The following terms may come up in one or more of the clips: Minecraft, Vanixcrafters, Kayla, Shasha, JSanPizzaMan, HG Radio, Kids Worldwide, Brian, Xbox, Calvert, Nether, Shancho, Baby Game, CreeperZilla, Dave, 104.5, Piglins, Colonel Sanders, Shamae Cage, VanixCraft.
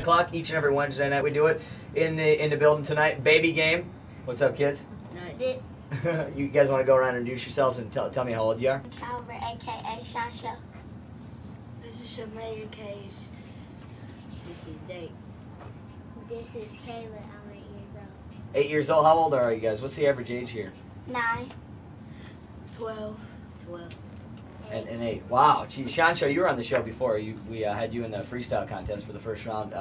7 o'clock each and every Wednesday night. We do it in the building tonight. Baby Game. What's up, kids? You guys want to go around and introduce yourselves and tell me how old you are? Calvert, a.k.a. Shasha. This is Shamae Cage. This is Dave. This is Kayla. I'm 8 years old. 8 years old? How old are you guys? What's the average age here? 9. 12. 12. And 8. Wow. Gee, Shancho, you were on the show before. We had you in the freestyle contest for the first round,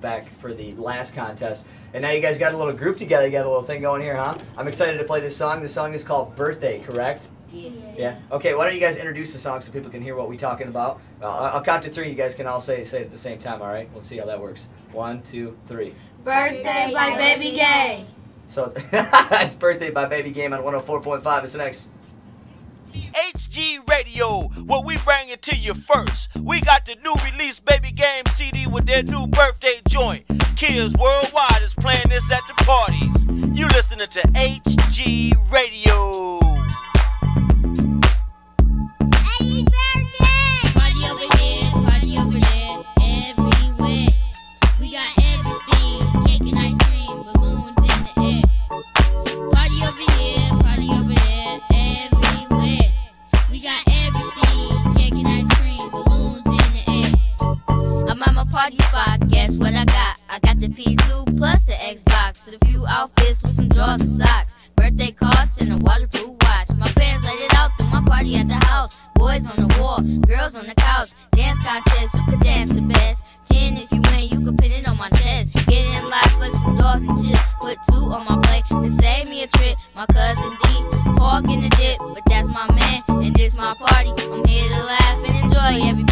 back for the last contest. And now you guys got a little group together. You got a little thing going here, huh? I'm excited to play this song. The song is called Birthday, correct? Yeah. Yeah. Okay, why don't you guys introduce the song so people can hear what we're talking about. I'll count to 3. You guys can all say it at the same time, all right? We'll see how that works. 1, 2, 3. Birthday by Baby Game. So it's Birthday by Baby Game on 104.5. It's the next. HG Radio, what we bring it to you first. We got the new release Baby Game CD with their new birthday joint. Kids Worldwide is playing this at the parties. You listening to HG Radio. Party spot, guess what I got? I got the P2 plus the Xbox, and a few outfits with some drawers and socks, birthday cards and a waterproof watch. My fans laid it out through my party at the house. Boys on the wall, girls on the couch. Dance contest, you could dance the best. 10 if you win, you could pin it on my chest. Get in line for some dogs and chips. Put 2 on my plate to save me a trip. My cousin D, Hawk in the dip, but that's my man and this my party. I'm here to laugh and enjoy everything.